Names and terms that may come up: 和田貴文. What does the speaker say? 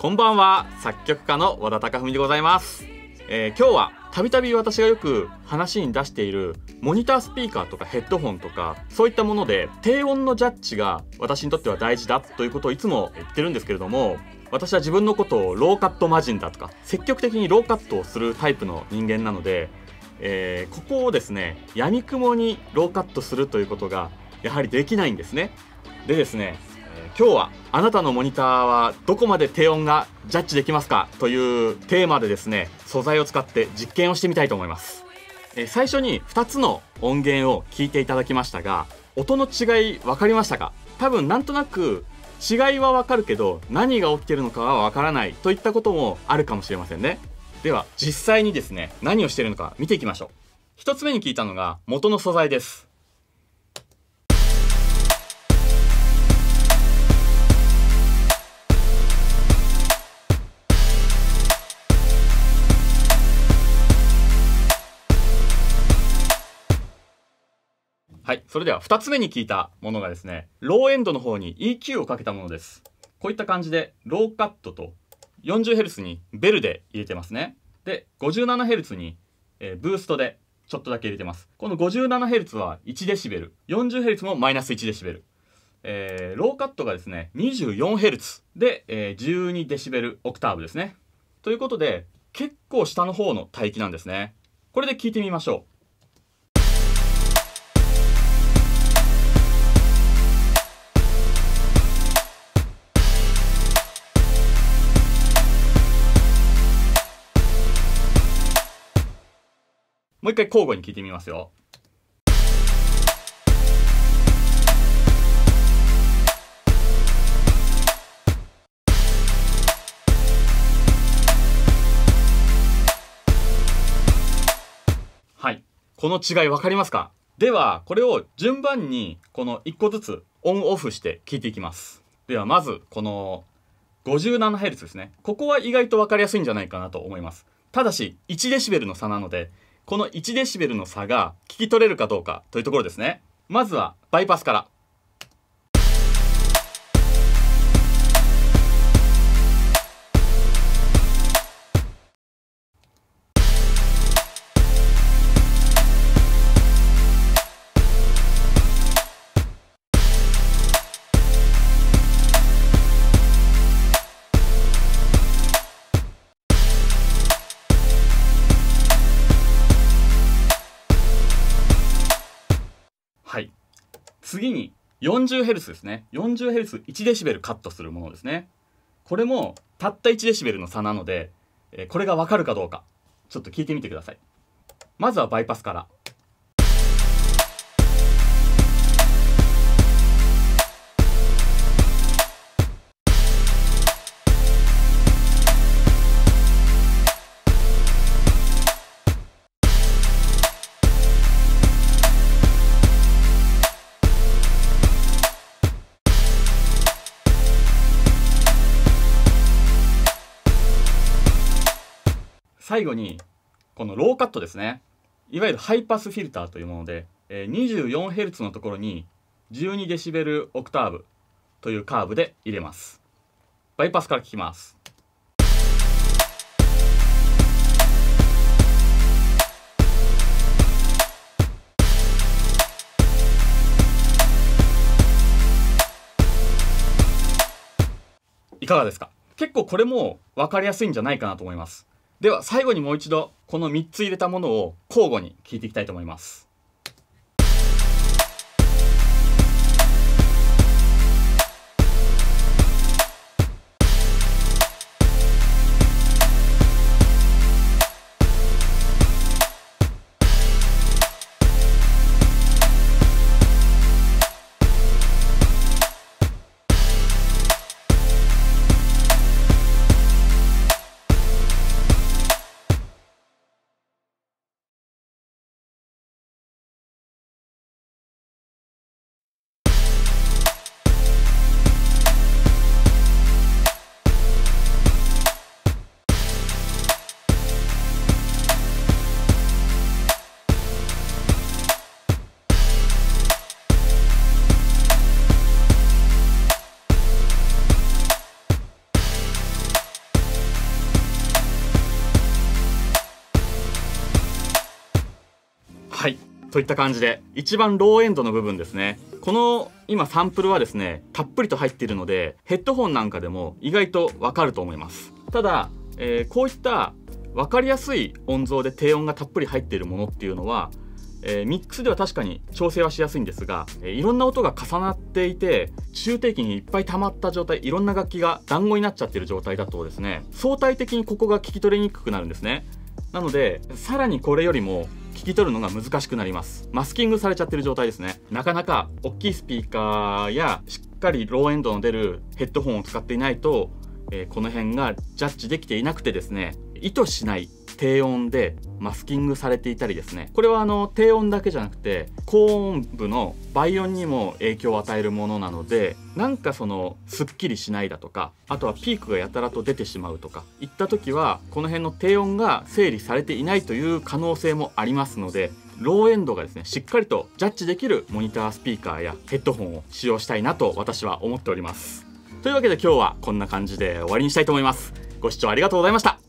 こんばんは、作曲家の和田貴文でございます。今日はたびたび私がよく話に出しているモニタースピーカーとかヘッドホンとかそういったもので低音のジャッジが私にとっては大事だということをいつも言ってるんですけれども、私は自分のことをローカット魔人だとか積極的にローカットをするタイプの人間なので、ここをですね闇雲にローカットするということがやはりできないんですね。でですね、今日はあなたのモニターはどこまで低音がジャッジできますかというテーマでですね素材を使って実験をしてみたいと思います。最初に2つの音源を聞いていただきましたが、音の違い分かりましたか？多分なんとなく違いは分かるけど何が起きてるのかは分からないといったこともあるかもしれませんね。では実際にですね何をしているのか見ていきましょう。1つ目に聞いたのが元の素材です。はい、それでは2つ目に聞いたものがですね、ローエンドの方に EQ をかけたものです。こういった感じでローカットと 40Hz にベルで入れてますね。で、57Hz にブーストでちょっとだけ入れてます。この 57Hz は 1dB、40Hz もマイナス 1dB。ローカットがですね、24Hz で、12dB オクターブですね。ということで、結構下の方の帯域なんですね。これで聞いてみましょう。もう一回交互に聞いてみますよ。はい。この違い分かりますか？では、これを順番にこの1個ずつオンオフして聞いていきます。では、まずこの 57Hz ですね。ここは意外と分かりやすいんじゃないかなと思います。ただし、1dB の差なので、この 1dB の差が聞き取れるかどうかというところですね。まずはバイパスから。はい、次に 40Hz ですね。 40Hz1dB カットするものですね。これもたった 1dB の差なので、これが分かるかどうかちょっと聞いてみてください。まずはバイパスから。最後にこのローカットですね、いわゆるハイパスフィルターというもので 24Hz のところに 12dB オクターブというカーブで入れます。バイパスから聞きます。いかがですか？結構これも分かりやすいんじゃないかなと思います。では最後にもう一度この3つ入れたものを交互に聞いていきたいと思います。といった感じで、一番ローエンドの部分ですね。この今サンプルはですねたっぷりと入っているので、ヘッドホンなんかでも意外とわかると思います。ただ、こういった分かりやすい音像で低音がたっぷり入っているものっていうのは、ミックスでは確かに調整はしやすいんですが、いろんな音が重なっていて中低域にいっぱい溜まった状態、いろんな楽器が団子になっちゃってる状態だとですね、相対的にここが聞き取りにくくなるんですね。なのでさらにこれよりも聞き取るのが難しくなります。マスキングされちゃってる状態ですね。なかなか大きいスピーカーやしっかりローエンドの出るヘッドホンを使っていないと、この辺がジャッジできていなくてですね、意図しない低音でマスキングされていたりですね、これは低音だけじゃなくて高音部の倍音にも影響を与えるものなので、なんかすっきりしないだとか、あとはピークがやたらと出てしまうとかいった時はこの辺の低音が整理されていないという可能性もありますので、ローエンドがですねしっかりとジャッジできるモニタースピーカーやヘッドホンを使用したいなと私は思っております。というわけで今日はこんな感じで終わりにしたいと思います。ご視聴ありがとうございました。